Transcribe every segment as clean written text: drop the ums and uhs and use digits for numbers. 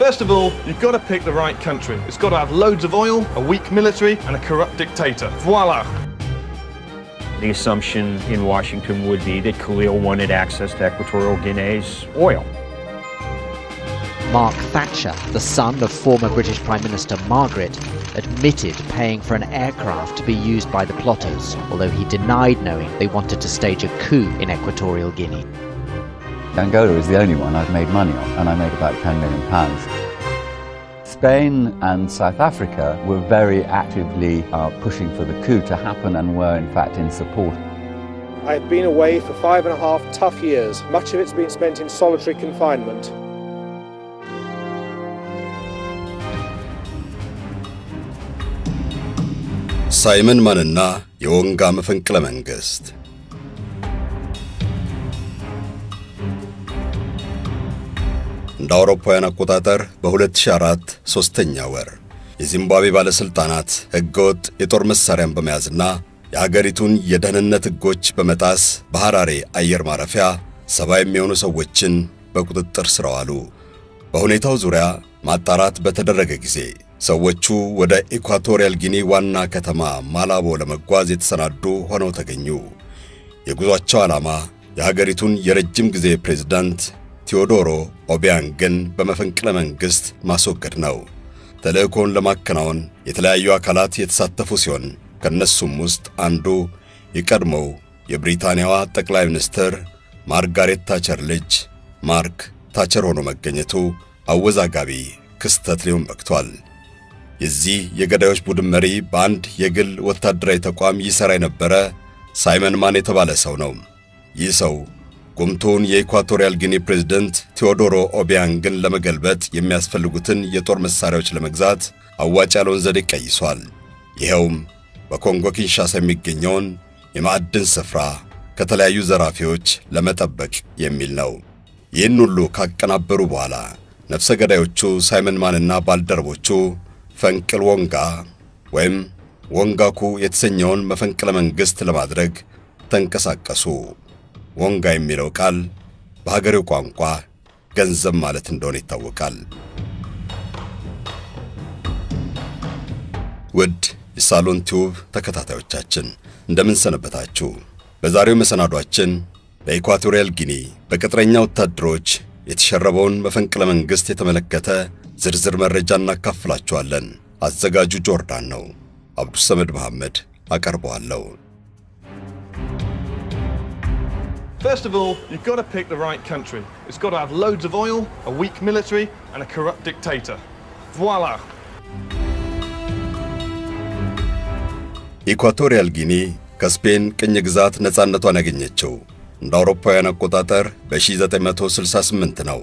First of all, you've got to pick the right country. It's got to have loads of oil, a weak military, and a corrupt dictator. Voila! The assumption in Washington would be that Khalil wanted access to Equatorial Guinea's oil. Mark Thatcher, the son of former British Prime Minister Margaret, admitted paying for an aircraft to be used by the plotters, although he denied knowing they wanted to stage a coup in Equatorial Guinea. Angola is the only one I've made money on, and I made about £10 million. Spain and South Africa were very actively pushing for the coup to happen and were in fact in support. I have been away for 5.5 tough years. Much of it's been spent in solitary confinement. Simon Mann, Yonga Mafenkle Mengist. እንደ አውሮፓውያን አቆጣጠር በ2004 3ኛ ወር የዚምባብዌ ባለስልጣናት ህገወጥ የጦር መሳሪያን በመያዝና የሀገሪቱን የደህንነት ህጎች በመጣስ በሐራሬ አየር ማረፊያ 70 የሚሆኑ ሰዎችን በቁጥጥር ስር አዋሉ። በሁኔታው ዙሪያ ማጣራት በተደረገ ጊዜ ሰዎቹ ወደ ኢኳቶሪያል ጊኒ ዋና ከተማ ማላቦ ለመጓዝ የተሰናዱ ሆነው ተገኙ። የጉዟቸው ዓላማ የሀገሪቱን የረጅም ጊዜ ፕሬዝዳንት ቴዎዶሮ ኦቢያንግን በመፈንቅለ መንግስት ማስወገድ ነው። ተለኮን ለማከናወን የተለያዩ አካላት የተሳተፉ ሲሆን ከነሱም ውስጥ አንዱ የቀድሞው የብሪታንያዋ ጠቅላይ ሚኒስትር ማርጋሬት ታቸር ልጅ ማርክ ታቸር ሆኖ መገኘቱ አወዛጋቢ ክስተት ሊሆን በቅቷል። የዚህ የገዳዮች ቡድን መሪ ባንድ የግል ወታደራዊ ተቋም ይሰራ የነበረ ሳይመን ማን የተባለ ሰው ነው። ይህ ሰው ጎምቶን የኢኳቶሪያል ጊኒ ፕሬዝዳንት ቴዎዶሮ ኦቢያንግን ለመገልበጥ የሚያስፈልጉትን የጦር መሳሪያዎች ለመግዛት አዋጭ ያለውን ዘዴ ቀይሷል። ይሄውም በኮንጎ ኪንሻሳ የሚገኘውን የማዕድን ስፍራ ከተለያዩ ዘራፊዎች ለመጠበቅ የሚል ነው። ይህን ሁሉ ካቀናበሩ በኋላ ነፍሰ ገዳዮቹ ሳይመን ማንና ባልደረቦቹ ፈንቅል ወንጋ ወይም ወንጋኩ የተሰኘውን መፈንቅለ መንግስት ለማድረግ ተንቀሳቀሱ። ወንጋ የሚለው ቃል በሀገሬው ቋንቋ ገንዘብ ማለት እንደሆነ ይታወቃል። ውድ የሳሎን ቲዩብ ተከታታዮቻችን እንደምን ሰነበታችሁ? በዛሬው መሰናዷችን በኢኳቶሪያል ጊኒ በቅጥረኛ ወታደሮች የተሸረበውን መፈንቅለ መንግስት የተመለከተ ዝርዝር መረጃ እናካፍላችኋለን። አዘጋጁ ጆርዳን ነው። አብዱል ሰመድ መሐመድ አቀርበዋለሁ። First of all, you've got to pick the right country. It's got to have loads of oil, a weak military, and a corrupt dictator. Voila! Equatorial Guinea, Spain, Kenya ግዛት ነፃነቷን ያገኘችው እንደ አውሮፓውያን አቆጣጠር በ1968 ነው።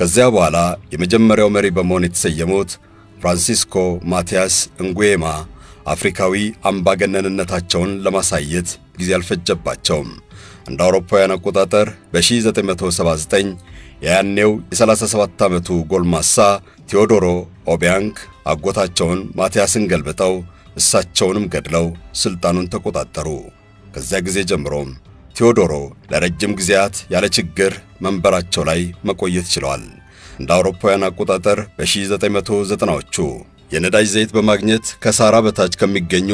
ከዚያ በኋላ የመጀመሪያው መሪ በመሆን የተሰየሙት ፍራንሲስኮ ማቲያስ እንጉዌማ አፍሪካዊ አምባገነንነታቸውን ለማሳየት ጊዜ አልፈጀባቸው። እንደ አውሮፓውያን አቆጣጠር በ1979 ያኔው የ37 ዓመቱ ጎልማሳ ቴዎዶሮ ኦቢያንግ አጎታቸውን ማቲያስን ገልብጠው እሳቸውንም ገድለው ስልጣኑን ተቆጣጠሩ። ከዚያ ጊዜ ጀምሮ ቴዎዶሮ ለረጅም ጊዜያት ያለ ችግር መንበራቸው ላይ መቆየት ችለዋል። እንደ አውሮፓውያን አቆጣጠር በ1990ዎቹ የነዳጅ ዘይት በማግኘት ከሳራ በታች ከሚገኙ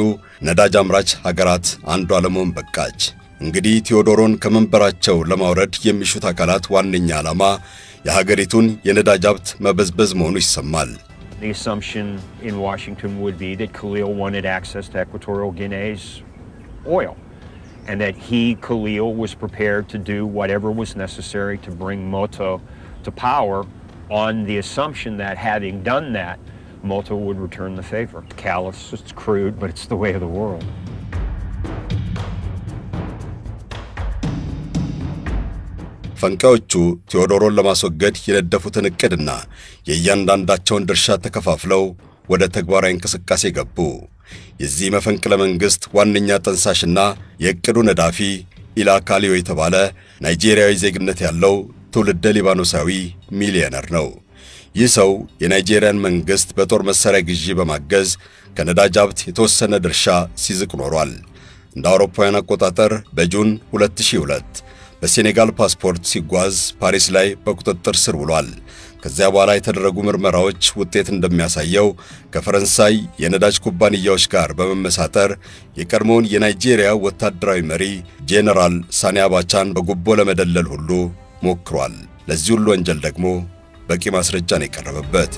ነዳጅ አምራች ሀገራት አንዷ ለመሆን በቃች። እንግዲህ ቴዎዶሮን ከመንበራቸው ለማውረድ የሚሹት አካላት ዋንኛ ዓላማ የሀገሪቱን የነዳጅ ሀብት መበዝበዝ መሆኑ ይሰማል። The assumption in Washington would be that Khalil wanted access to Equatorial Guinea's oil and that he, Khalil, was prepared to do whatever was necessary to bring Moto to power on the assumption that having done that, Moto would return the favor. Callous, it's crude, but it's the way of the world. ፈንቃዎቹ ቴዎዶሮን ለማስወገድ የነደፉትን እቅድና የያንዳንዳቸውን ድርሻ ተከፋፍለው ወደ ተግባራዊ እንቅስቃሴ ገቡ። የዚህ መፈንቅለ መንግስት ዋንኛ ተንሳሽና የእቅዱ ነዳፊ ኢላ ካሊዮ የተባለ ናይጄሪያዊ ዜግነት ያለው ትውልደ ሊባኖሳዊ ሚሊዮነር ነው። ይህ ሰው የናይጄሪያን መንግስት በጦር መሳሪያ ግዢ በማገዝ ከነዳጅ ሀብት የተወሰነ ድርሻ ሲዝቅ ኖሯል። እንደ አውሮፓውያን አቆጣጠር በጁን 2002 በሴኔጋል ፓስፖርት ሲጓዝ ፓሪስ ላይ በቁጥጥር ስር ውሏል። ከዚያ በኋላ የተደረጉ ምርመራዎች ውጤት እንደሚያሳየው ከፈረንሳይ የነዳጅ ኩባንያዎች ጋር በመመሳጠር የቀድሞውን የናይጄሪያ ወታደራዊ መሪ ጄነራል ሳኒ አባቻን በጉቦ ለመደለል ሁሉ ሞክሯል። ለዚህ ሁሉ ወንጀል ደግሞ በቂ ማስረጃ ነው የቀረበበት።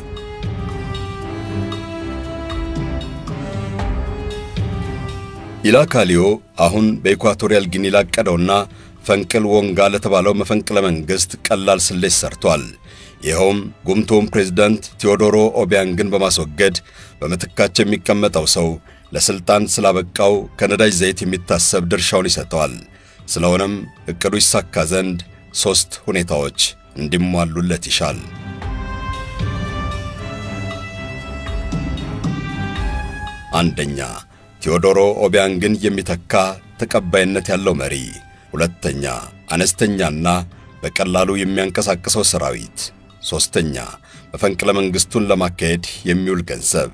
ኢላካሊዮ አሁን በኢኳቶሪያል ጊኒ ላቀደውና ፈንቅል ወንጋ ለተባለው መፈንቅለ መንግስት ቀላል ስሌት ሰርቷል። ይሄውም ጉምቶም ፕሬዝዳንት ቴዎዶሮ ኦቢያንግን በማስወገድ በመተካቸው የሚቀመጠው ሰው ለስልጣን ስላበቃው ከነዳጅ ዘይት የሚታሰብ ድርሻውን ይሰጣል። ስለሆነም እቅዱ ይሳካ ዘንድ ሶስት ሁኔታዎች እንዲሟሉለት ይሻል። አንደኛ ቴዎዶሮ ኦቢያንግን የሚተካ ተቀባይነት ያለው መሪ። ሁለተኛ አነስተኛና በቀላሉ የሚያንቀሳቀሰው ሰራዊት። ሶስተኛ በፈንቅለ መንግስቱን ለማካሄድ የሚውል ገንዘብ።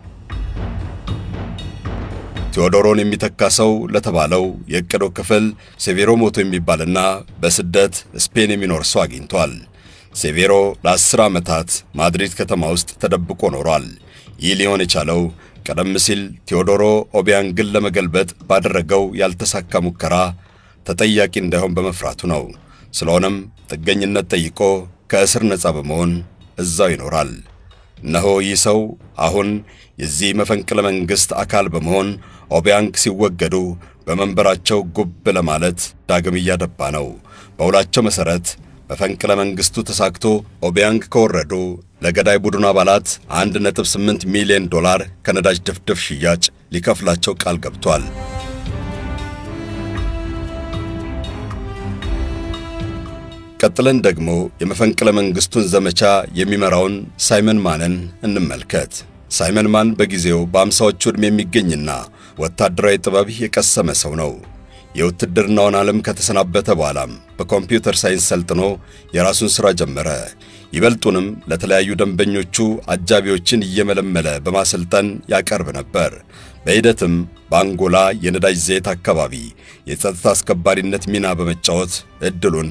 ቴዎዶሮን የሚተካሰው ለተባለው የቀዶ ክፍል ሴቬሮ ሞቶ የሚባልና በስደት ስፔን የሚኖር ሰው አግኝቷል። ሴቬሮ ለ10 ዓመታት ማድሪድ ከተማ ውስጥ ተደብቆ ኖሯል። ይህ ሊሆን የቻለው ቀደም ሲል ቴዎዶሮ ኦቢያንግን ለመገልበጥ ባደረገው ያልተሳካ ሙከራ ተጠያቂ እንዳይሆን በመፍራቱ ነው። ስለሆነም ጥገኝነት ጠይቆ ከእስር ነፃ በመሆን እዛው ይኖራል። ነሆ ይህ ሰው አሁን የዚህ መፈንቅለ መንግስት አካል በመሆን ኦቢያንግ ሲወገዱ በመንበራቸው ጉብ ለማለት ዳግም ያደባ ነው። በውላቸው መሰረት በፈንቅለ መንግስቱ ተሳክቶ ኦቢያንግ ከወረዱ ለገዳይ ቡድኑ አባላት $1.8 ሚሊዮን ከነዳጅ ድፍድፍ ሽያጭ ሊከፍላቸው ቃል ገብቷል። ቀጥለን ደግሞ የመፈንቅለ መንግስቱን ዘመቻ የሚመራውን ሳይመን ማንን እንመልከት። ሳይመን ማን በጊዜው በ50ዎቹ ዕድሜ የሚገኝና ወታደራዊ ጥበብ የቀሰመ ሰው ነው። የውትድርናውን ዓለም ከተሰናበተ በኋላም በኮምፒውተር ሳይንስ ሰልጥኖ የራሱን ሥራ ጀመረ። ይበልጡንም ለተለያዩ ደንበኞቹ አጃቢዎችን እየመለመለ በማሰልጠን ያቀርብ ነበር። በሂደትም በአንጎላ የነዳጅ ዘይት አካባቢ የጸጥታ አስከባሪነት ሚና በመጫወት እድሉን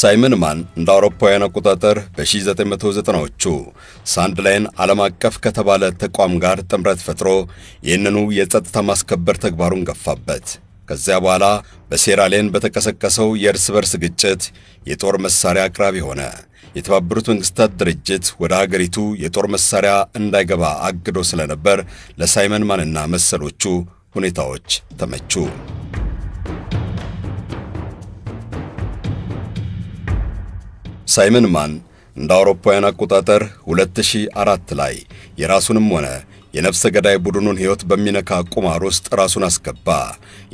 ሳይመን ማን እንደ አውሮፓውያን አቆጣጠር በ1990ዎቹ ሳንድላይን ዓለም አቀፍ ከተባለ ተቋም ጋር ጥምረት ፈጥሮ የነኑ የጸጥታ ማስከበር ተግባሩን ገፋበት። ከዚያ በኋላ በሴራሌን በተከሰከሰው የእርስ በርስ ግጭት የጦር መሳሪያ አቅራቢ ሆነ። የተባበሩት መንግስታት ድርጅት ወደ ሀገሪቱ የጦር መሳሪያ እንዳይገባ አግዶ ስለነበር ለሳይመን ማንና መሰሎቹ ሁኔታዎች ተመቹ። ሳይመን ማን እንደ አውሮፓውያን አቆጣጠር 2004 ላይ የራሱንም ሆነ የነፍሰ ገዳይ ቡድኑን ህይወት በሚነካ ቁማር ውስጥ ራሱን አስገባ።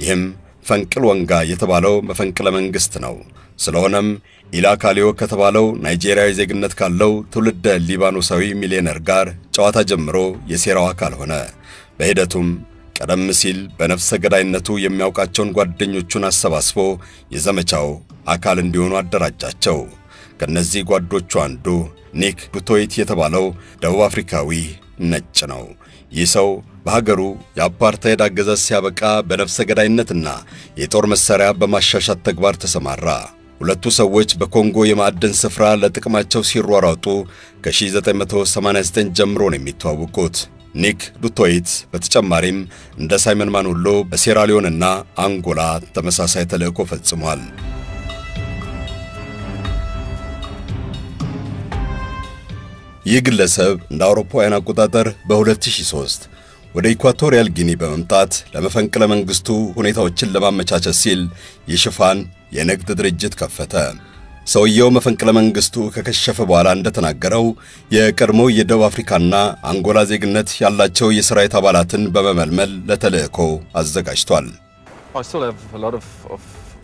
ይህም ፈንቅል ወንጋ የተባለው መፈንቅለ መንግስት ነው። ስለሆነም ኢላካሊዮ ከተባለው ናይጄሪያዊ ዜግነት ካለው ትውልደ ሊባኖሳዊ ሚሊዮነር ጋር ጨዋታ ጀምሮ የሴራው አካል ሆነ። በሂደቱም ቀደም ሲል በነፍሰ ገዳይነቱ የሚያውቃቸውን ጓደኞቹን አሰባስቦ የዘመቻው አካል እንዲሆኑ አደራጃቸው። ከነዚህ ጓዶቹ አንዱ ኒክ ዱ ቶይት የተባለው ደቡብ አፍሪካዊ ነጭ ነው። ይህ ሰው በሀገሩ የአፓርታይድ አገዛዝ ሲያበቃ በነፍሰ ገዳይነትና የጦር መሳሪያ በማሻሻት ተግባር ተሰማራ። ሁለቱ ሰዎች በኮንጎ የማዕድን ስፍራ ለጥቅማቸው ሲሯሯጡ ከ1989 ጀምሮ ነው የሚተዋወቁት። ኒክ ዱ ቶይት በተጨማሪም እንደ ሳይመን ማን ሁሉ በሴራሊዮንና አንጎላ ተመሳሳይ ተልዕኮ ፈጽሟል። ይህ ግለሰብ እንደ አውሮፓውያን አቆጣጠር በ2003 ወደ ኢኳቶሪያል ጊኒ በመምጣት ለመፈንቅለ መንግስቱ ሁኔታዎችን ለማመቻቸት ሲል የሽፋን የንግድ ድርጅት ከፈተ። ሰውየው መፈንቅለ መንግስቱ ከከሸፈ በኋላ እንደተናገረው የቀድሞ የደቡብ አፍሪካና አንጎላ ዜግነት ያላቸው የሰራዊት አባላትን በመመልመል ለተልዕኮ አዘጋጅቷል።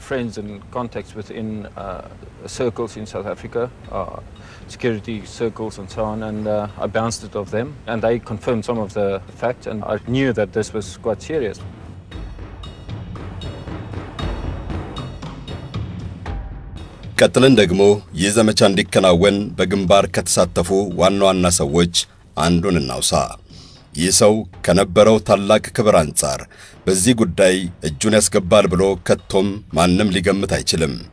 friends and contacts within circles in South Africa, security circles and so on, and I bounced it off them, and they confirmed some of the facts, and I knew that this was quite serious. Catalan Degmo, Yizamachandi Kanawen, Begumbar Katsatafu, one one Nasawich, and Runenausa. Yesau, Kanabero Talak Kabaranzar, Bazi good day, a Junesca Barbaro, Katum, Manam Ligam Taichilum.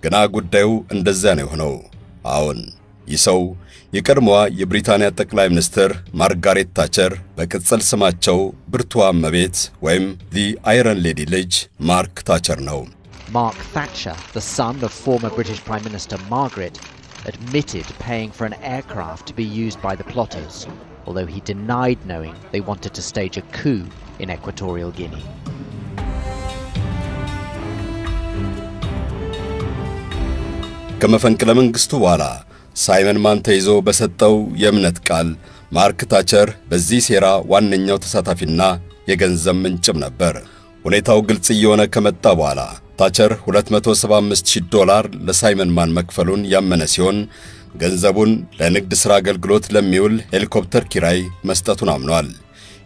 Gana good deo and the Zanuhno. Aon. Yesau, Yekarmoa, Yebritania the Prime Minister, Margaret Thatcher, Bekatsal Samacho, Bertua Mabit, Wem, the Iron Lady Ledge, Mark Thatcher no. Mark Thatcher, the son of former British Prime Minister Margaret, admitted paying for an aircraft to be used by the plotters, although he denied knowing they wanted to stage a coup in Equatorial Guinea. ከመፈንቅለ መንግስቱ በኋላ ሳይመን ማን ተይዞ በሰጠው የእምነት ቃል ማርክ ታቸር በዚህ ሴራ ዋነኛው ተሳታፊና የገንዘብ ምንጭም ነበር። ሁኔታው ግልጽ የሆነ ከመጣ በኋላ ታቸር $275,000 ለሳይመን ማን መክፈሉን ያመነ ሲሆን ገንዘቡን ለንግድ ስራ አገልግሎት ለሚውል ሄሊኮፕተር ኪራይ መስጠቱን አምኗል።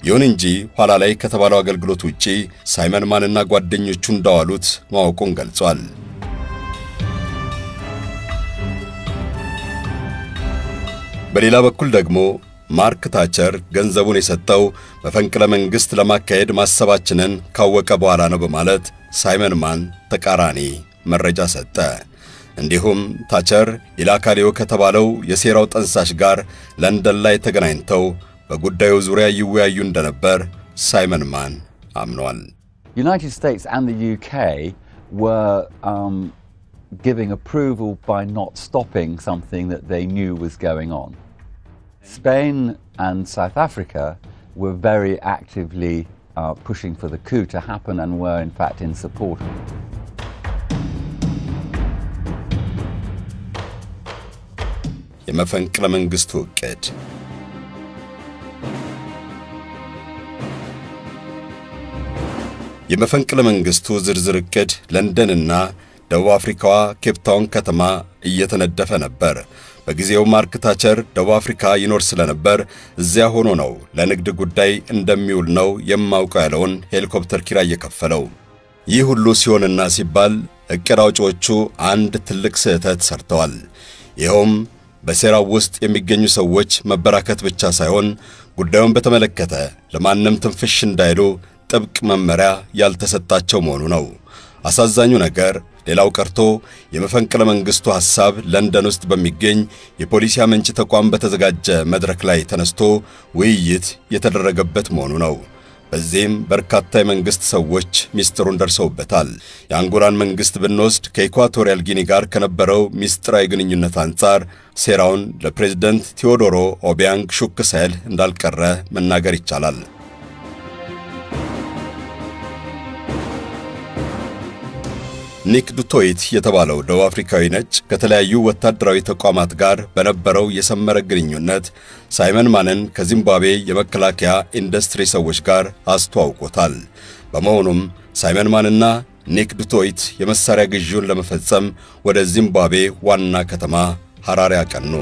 ይሁን እንጂ ኋላ ላይ ከተባለው አገልግሎት ውጪ ሳይመን ማንና ጓደኞቹ እንዳዋሉት ማወቁን ገልጿል። በሌላ በኩል ደግሞ ማርክ ታቸር ገንዘቡን የሰጠው በፈንቅለ መንግስት ለማካሄድ ማሰባችንን ካወቀ በኋላ ነው በማለት ሳይመን ማን ተቃራኒ መረጃ ሰጠ። እንዲሁም ታቸር ኢላካሪው ከተባለው የሴራው ጠንሳሽ ጋር ለንደን ላይ ተገናኝተው በጉዳዩ ዙሪያ ይወያዩ እንደነበር ሳይመን ማን አምኗል። United States and the UK were giving approval by not stopping something that they knew was going on. Spain and South Africa were very actively pushing for the coup to happen and were in fact in support of it. የመፈንቅለ መንግስቱ ዕቅድ የመፈንቅለ መንግስቱ ዝርዝር ዕቅድ ለንደንና ደቡብ አፍሪካዋ ኬፕ ታውን ከተማ እየተነደፈ ነበር። በጊዜው ማርክ ታቸር ደቡብ አፍሪካ ይኖር ስለነበር እዚያ ሆኖ ነው ለንግድ ጉዳይ እንደሚውል ነው የማውቀው ያለውን ሄሊኮፕተር ኪራይ የከፈለው። ይህ ሁሉ ሲሆንና ሲባል ዕቅድ አውጪዎቹ አንድ ትልቅ ስህተት ሰርተዋል። ይሄውም በሴራው ውስጥ የሚገኙ ሰዎች መበራከት ብቻ ሳይሆን ጉዳዩን በተመለከተ ለማንም ትንፍሽ እንዳይሉ ጥብቅ መመሪያ ያልተሰጣቸው መሆኑ ነው። አሳዛኙ ነገር ሌላው ቀርቶ የመፈንቅለ መንግስቱ ሐሳብ ለንደን ውስጥ በሚገኝ የፖሊሲ አመንጭ ተቋም በተዘጋጀ መድረክ ላይ ተነስቶ ውይይት የተደረገበት መሆኑ ነው። በዚህም በርካታ የመንግስት ሰዎች ሚስጥሩን ደርሰውበታል። የአንጎላን መንግስት ብንወስድ ከኢኳቶሪያል ጊኒ ጋር ከነበረው ሚስጥራዊ ግንኙነት አንጻር ሴራውን ለፕሬዝዳንት ቴዎዶሮ ኦቢያንግ ሹክሰል እንዳልቀረ መናገር ይቻላል። ኒክ ዱ ቶይት የተባለው ደቡብ አፍሪካዊ ነጭ ከተለያዩ ወታደራዊ ተቋማት ጋር በነበረው የሰመረ ግንኙነት ሳይመን ማንን ከዚምባብዌ የመከላከያ ኢንዱስትሪ ሰዎች ጋር አስተዋውቆታል። በመሆኑም ሳይመን ማንና ኒክ ዱ ቶይት የመሳሪያ ግዢውን ለመፈጸም ወደ ዚምባብዌ ዋና ከተማ ሐራሬ አቀኑ።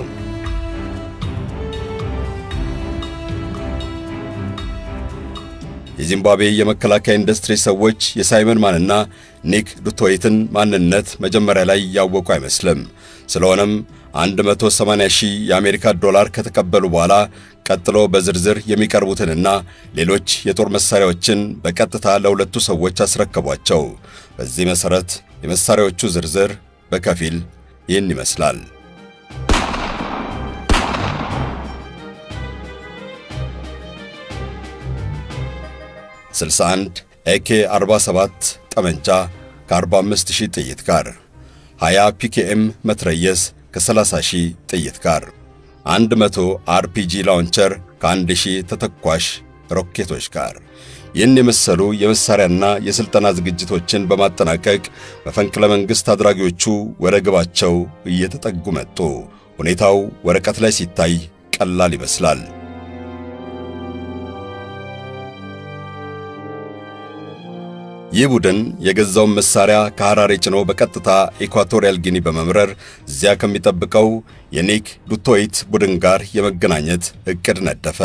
የዚምባብዌ የመከላከያ ኢንዱስትሪ ሰዎች የሳይመን ማንና ኒክ ዱ ቶይትን ማንነት መጀመሪያ ላይ ያወቁ አይመስልም። ስለሆነም $180,000 የአሜሪካ ዶላር ከተቀበሉ በኋላ ቀጥሎ በዝርዝር የሚቀርቡትንና ሌሎች የጦር መሳሪያዎችን በቀጥታ ለሁለቱ ሰዎች አስረከቧቸው። በዚህ መሰረት የመሳሪያዎቹ ዝርዝር በከፊል ይህን ይመስላል። Silsand, AK-47 Tamencha, $45,000 Teyitkar, Haya PKM Matrayes, $30,000 Teyitkar, and Mato RPG Launcher, $1,000 Tatakwash, Rocketoshkar. Yen Nemesaru, Yemsarana, Yeseltanaz Gijitochin Bamatanakek, Mafanklamangista Draguchu, Weregabacho, Yetatagumeto, Unetau, Werekatlaisitai, Kalali Beslal. ይህ ቡድን የገዛው መሳሪያ ካራሬ ጭኖ በቀጥታ ኢኳቶሪያል ጊኒ በመምረር ዚያ ከሚጠብቀው የኒክ ዱ ቶይት ቡድን ጋር የመገናኘት እቅድ ነደፈ።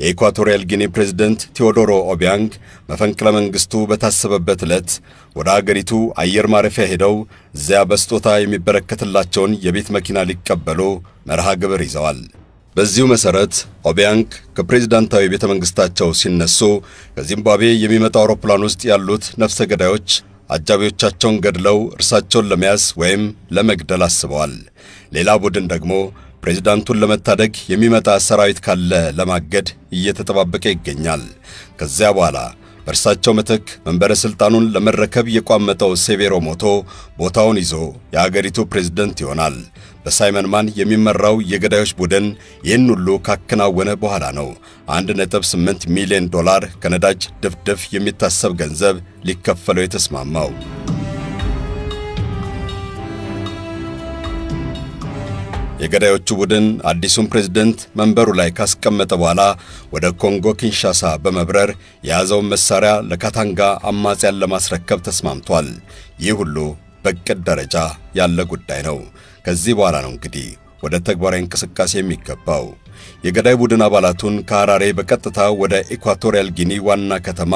የኢኳቶሪያል ጊኒ ፕሬዝዳንት ቴዎዶሮ ኦቢያንግ መፈንቅለ መንግስቱ በታሰበበት ዕለት ወደ አገሪቱ አየር ማረፊያ ሄደው ዚያ በስጦታ የሚበረከትላቸውን የቤት መኪና ሊቀበሉ መርሃ ግብር ይዘዋል። በዚሁ መሰረት ኦቢያንግ ከፕሬዝዳንታዊ ቤተ መንግስታቸው ሲነሱ ከዚምባብዌ የሚመጣ አውሮፕላን ውስጥ ያሉት ነፍሰ ገዳዮች አጃቢዎቻቸውን ገድለው እርሳቸውን ለመያዝ ወይም ለመግደል አስበዋል። ሌላ ቡድን ደግሞ ፕሬዝዳንቱን ለመታደግ የሚመጣ ሰራዊት ካለ ለማገድ እየተጠባበቀ ይገኛል። ከዚያ በኋላ በርሳቸው መተክ መንበረ ስልጣኑን ለመረከብ የቋመጠው ሴቬሮ ሞቶ ቦታውን ይዞ የአገሪቱ ፕሬዝዳንት ይሆናል። በሳይመን ማን የሚመራው የገዳዮች ቡድን ይህን ሁሉ ካከናወነ በኋላ ነው $1.8 ሚሊዮን ከነዳጅ ድፍድፍ የሚታሰብ ገንዘብ ሊከፈለው የተስማማው። የገዳዮቹ ቡድን አዲሱን ፕሬዝዳንት መንበሩ ላይ ካስቀመጠ በኋላ ወደ ኮንጎ ኪንሻሳ በመብረር ያዘው መሳሪያ ለካታንጋ አማጽያን ለማስረከብ ተስማምቷል። ይህ ሁሉ በቅድ ደረጃ ያለ ጉዳይ ነው። ከዚህ በኋላ ነው እንግዲህ ወደ ተግባራዊ እንቅስቃሴ የሚገባው። የገዳይ ቡድን አባላቱን ካራሬ በቀጥታ ወደ ኢኳቶሪያል ጊኒ ዋና ከተማ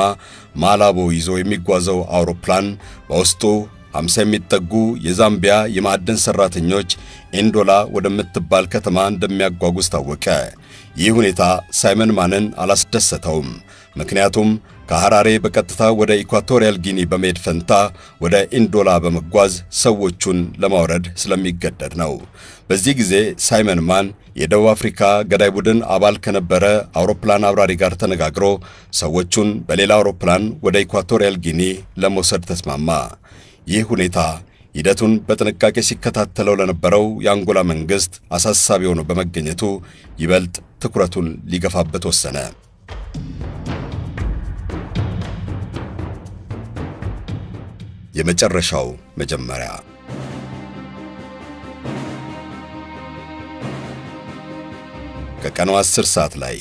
ማላቦ ይዞ የሚጓዘው አውሮፕላን በውስጡ 50 የሚጠጉ የዛምቢያ የማዕድን ሰራተኞች ኢንዶላ ወደምትባል ከተማ እንደሚያጓጉዝ ታወቀ። ይህ ሁኔታ ሳይመን ማንን አላስደሰተውም። ምክንያቱም ካራሬ በቀጥታ ወደ ኢኳቶሪያል ጊኒ በመሄድ ፈንታ ወደ ኢንዶላ በመጓዝ ሰዎቹን ለማውረድ ስለሚገደድ ነው። በዚህ ጊዜ ሳይመን ማን የደቡብ አፍሪካ ገዳይ ቡድን አባል ከነበረ አውሮፕላን አብራሪ ጋር ተነጋግሮ ሰዎቹን በሌላ አውሮፕላን ወደ ኢኳቶሪያል ጊኒ ለመውሰድ ተስማማ። ይህ ሁኔታ ሂደቱን በጥንቃቄ ሲከታተለው ለነበረው የአንጎላ መንግስት አሳሳቢ ሆኖ በመገኘቱ ይበልጥ ትኩረቱን ሊገፋበት ወሰነ። የመጨረሻው መጀመሪያ ከቀኑ 10 ሰዓት ላይ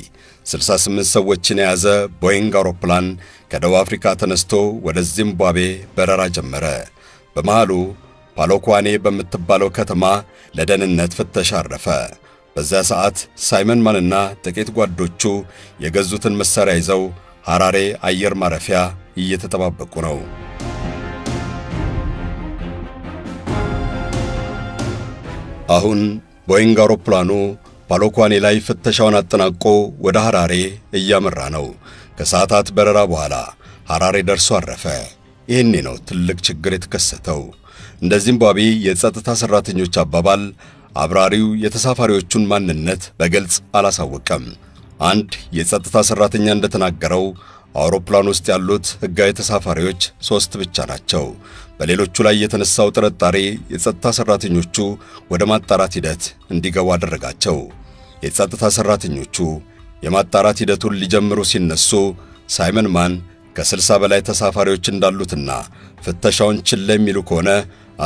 68 ሰዎችን ያዘ ቦይንግ አውሮፕላን ከደቡብ አፍሪካ ተነስቶ ወደ ዚምባብዌ በረራ ጀመረ። በመሃሉ ፓሎኳኔ በመተባለው ከተማ ለደህንነት ፍተሻ አረፈ። በዛ ሰዓት ሳይመን ማንና ጥቂት ጓዶቹ የገዙትን መሳሪያ ይዘው ሐራሬ አየር ማረፊያ እየተጠባበቁ ነው። አሁን ቦይንግ አውሮፕላኑ ፓሎኳኔ ላይ ፍተሻውን አጠናቆ ወደ ሐራሬ እያመራ ነው። ከሰዓታት በረራ በኋላ ሐራሬ ደርሶ አረፈ። ይሄን ነው ትልቅ ችግር የተከሰተው። እንደ ዚምባብዌ የጸጥታ ሰራተኞች አባባል አብራሪው የተሳፋሪዎቹን ማንነት በግልጽ አላሳወቀም። አንድ የጸጥታ ሰራተኛ እንደተናገረው አውሮፕላን ውስጥ ያሉት ህጋዊ ተሳፋሪዎች 3 ብቻ ናቸው። በሌሎቹ ላይ የተነሳው ጥርጣሬ የጸጥታ ሰራተኞቹ ወደ ማጣራት ሂደት እንዲገቡ አደረጋቸው። የጸጥታ ሰራተኞቹ የማጣራት ሂደቱን ሊጀምሩ ሲነሱ ሳይመን ማን ከ60 በላይ ተሳፋሪዎች እንዳሉትና ፍተሻውን ችላ የሚሉ ከሆነ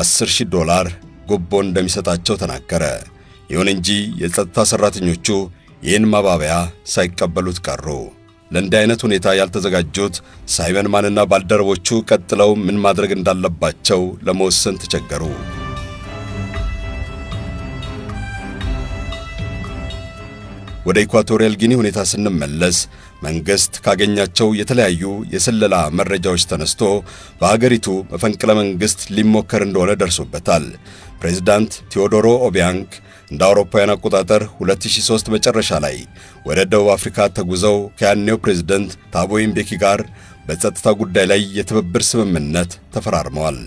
$10,000 ጉቦ እንደሚሰጣቸው ተናገረ። ይሁን እንጂ የጸጥታ ሰራተኞቹ ይህን ማባበያ ሳይቀበሉት ቀሩ። ለእንዲህ አይነት ሁኔታ ያልተዘጋጁት ሳይመን ማንና ባልደረቦቹ ቀጥለው ምን ማድረግ እንዳለባቸው ለመወሰን ተቸገሩ። ወደ ኢኳቶሪያል ጊኒ ሁኔታ ስንመለስ መንግስት ካገኛቸው የተለያዩ የስለላ መረጃዎች ተነስቶ በአገሪቱ መፈንቅለ መንግስት ሊሞከር እንደሆነ ደርሶበታል። ፕሬዝዳንት ቴዎዶሮ ኦቢያንግ እንደ አውሮፓውያን አቆጣጠር 2003 መጨረሻ ላይ ወደ ደቡብ አፍሪካ ተጉዘው ከያኔው ፕሬዝዳንት ታቦ ምቤኪ ጋር በጸጥታ ጉዳይ ላይ የትብብር ስምምነት ተፈራርመዋል።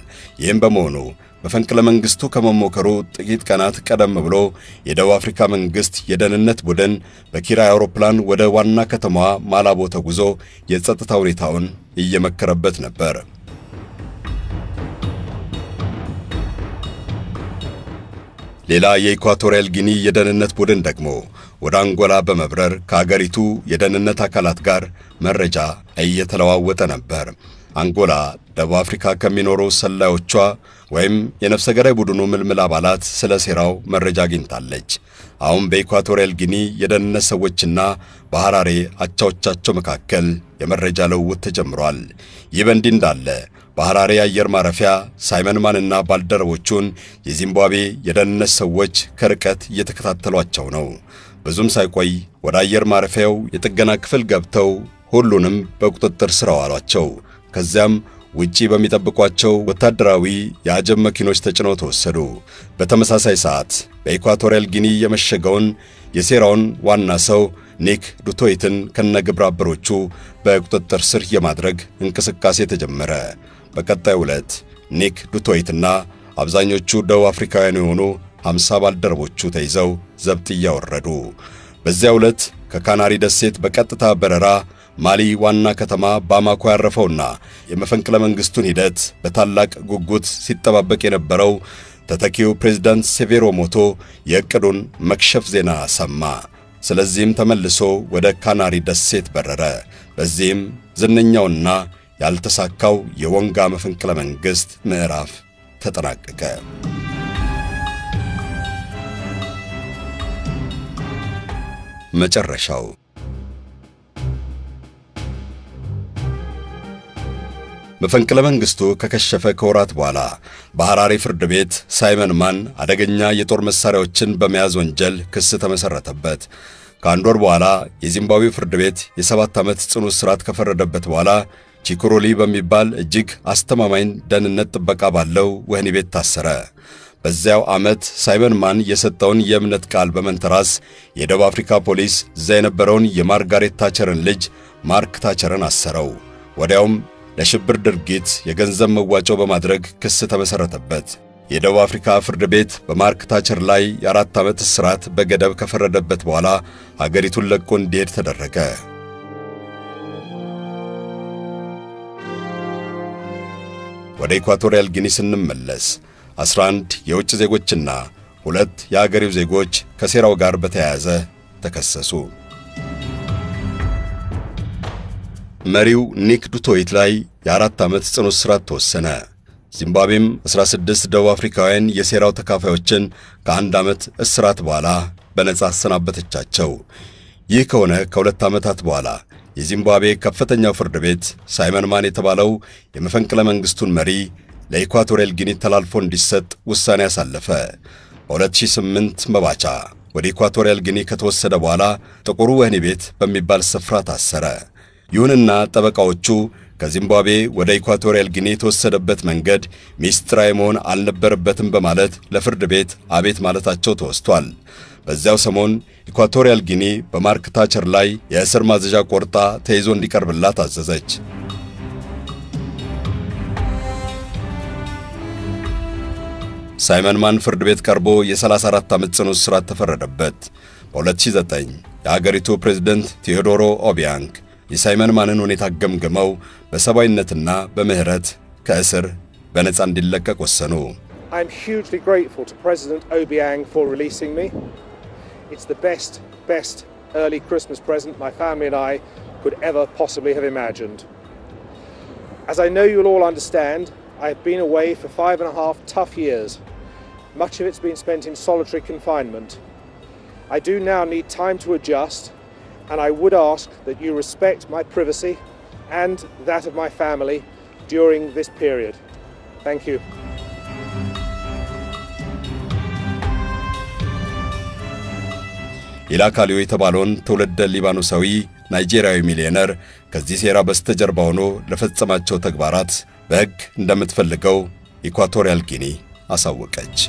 ይህም በመሆኑ መፈንቅለ መንግስቱ ከመሞከሩ ጥቂት ቀናት ቀደም ብሎ የደቡብ አፍሪካ መንግስት የደህንነት ቡድን በኪራይ አውሮፕላን ወደ ዋና ከተማዋ ማላቦ ተጉዞ የጸጥታ ሁኔታውን እየመከረበት ነበር። ሌላ የኢኳቶሪያል ጊኒ የደህንነት ቡድን ደግሞ ወደ አንጎላ በመብረር ከአገሪቱ የደህንነት አካላት ጋር መረጃ እየተለዋወጠ ነበር። አንጎላ ደቡብ አፍሪካ ከሚኖሩ ሰላዮቿ ወይም የነፍሰ ገዳይ ቡድኑ ምልምል አባላት ስለ ሴራው መረጃ አግኝታለች። አሁን በኢኳቶሪያል ጊኒ የደነነ ሰዎችና በሐራሬ አቻዎቻቸው መካከል የመረጃ ለውጥ ተጀምሯል። ይበንዲ እንዳለ በሐራሬ አየር ማረፊያ ሳይመን ማንና ባልደረቦቹን የዚምባብዌ የደነነ ሰዎች ከርቀት እየተከታተሏቸው ነው። ብዙም ሳይቆይ ወደ አየር ማረፊያው የጥገና ክፍል ገብተው ሁሉንም በቁጥጥር ስር አዋሏቸው። ከዚያም ውጪ በሚጠብቋቸው ወታደራዊ ያጀብ መኪኖች ተጭነው ተወሰዱ። በተመሳሳይ ሰዓት በኢኳቶሪያል ጊኒ የመሸገውን የሴራውን ዋና ሰው ኒክ ዱ ቶይትን ከነግብራብሮቹ በቁጥጥር ስር የማድረግ እንቅስቃሴ ተጀመረ። በቀጣዩ ዕለት ኒክ ዱ ቶይትና አብዛኞቹ ደቡብ አፍሪካውያን የሆኑ 50 ባልደረቦቹ ተይዘው ዘብጥያ ወረዱ። በዚያው ዕለት ከካናሪ ደሴት በቀጥታ በረራ ማሊ ዋና ከተማ ባማኮ ያረፈውና የመፈንቅለ መንግስቱን ሂደት በታላቅ ጉጉት ሲጠባበቅ የነበረው ተተኪው ፕሬዝዳንት ሴቬሮ ሞቶ የቅዱን መክሸፍ ዜና ሰማ። ስለዚህም ተመልሶ ወደ ካናሪ ደሴት በረረ። በዚህም ዝነኛውና ያልተሳካው የወንጋ መፈንቅለ መንግስት ምዕራፍ ተጠናቀቀ። መጨረሻው መፈንቅለ መንግስቱ ከከሸፈ ከወራት በኋላ በሐራሬ ፍርድ ቤት ሳይመን ማን አደገኛ የጦር መሳሪያዎችን በመያዝ ወንጀል ክስ ተመሰረተበት። ካንዶር በኋላ የዚምባብዌ ፍርድ ቤት የ7 ዓመት ጽኑ እስራት ከፈረደበት በኋላ ቺኩሮሊ በሚባል እጅግ አስተማማኝ ደህንነት ጥበቃ ባለው ወህኒ ቤት ታሰረ። በዚያው ዓመት ሳይመን ማን የሰጠውን የእምነት ቃል በመንተራስ የደቡብ አፍሪካ ፖሊስ የነበረውን የማርጋሬት ታቸርን ልጅ ማርክ ታቸርን አሰረው። ወዲያውም ለሽብር ድርጊት የገንዘብ መዋጮ በማድረግ ክስ ተመሰረተበት። የደቡብ አፍሪካ ፍርድ ቤት በማርክ ታቸር ላይ 4 ዓመት እስራት በገደብ ከፈረደበት በኋላ ሀገሪቱን ለቆ እንዲሄድ ተደረገ። ወደ ኢኳቶሪያል ጊኒ ስንመለስ 11 የውጭ ዜጎችና 2 የሀገሪው ዜጎች ከሴራው ጋር በተያያዘ ተከሰሱ። መሪው ኒክ ዱ ቶይት ላይ የ4 ዓመት ጽኑ እስራት ተወሰነ። ዚምባብዌም 16 ደቡብ አፍሪካውያን የሴራው ተካፋዮችን ከ1 ዓመት እስራት በኋላ በነጻ አሰናበተቻቸው። ይህ ከሆነ ከ2 ዓመታት በኋላ የዚምባብዌ ከፍተኛው ፍርድ ቤት ሳይመን ማን የተባለው የመፈንቅለ መንግስቱን መሪ ለኢኳቶሪያል ጊኒ ተላልፎ እንዲሰጥ ውሳኔ ያሳለፈ። በ2008 መባቻ ወደ ኢኳቶሪያል ጊኒ ከተወሰደ በኋላ ጥቁሩ ወህኒ ቤት በሚባል ስፍራ ታሰረ። ይሁንና ጠበቃዎቹ ከዚምባብዌ ወደ ኢኳቶሪያል ጊኒ የተወሰደበት መንገድ ሚስጥራዊ መሆን አልነበረበትም በማለት ለፍርድ ቤት አቤት ማለታቸው ተወስቷል። በዚያው ሰሞን ኢኳቶሪያል ጊኒ በማርክ ታቸር ላይ የእስር ማዘዣ ቆርጣ ተይዞ እንዲቀርብላት አዘዘች። ሳይመን ማን ፍርድ ቤት ቀርቦ የ34 ዓመት ጽኑ እስራት ተፈረደበት። በ2009 የሀገሪቱ ፕሬዝዳንት ቴዎዶሮ ኦቢያንግ የሳይመን ማንን ሁኔታ ገምግመው በሰባይነትና በምህረት ከእስር በነፃ እንዲለቀቅ ወሰኑ። I'm hugely grateful to President Obiang for releasing me. It's the best early Christmas present my family and I could ever possibly have imagined. As I know you'll all understand, I've been away for 5.5 tough years. Much of it's been spent in solitary confinement. I do now need time to adjust. And I would ask that you respect my privacy and that of my family during this period. Thank you. ኢላካሊው የተባለውን ተወልደ ሊባኖሳዊ ናይጄሪያዊ ሚሊዮነር ከዚህ ሴራ በስተጀርባ ሆኖ ለፈጸማቸው ተግባራት በሕግ እንደምትፈልገው ኢኳቶሪያል ጊኒ አሳወቀች።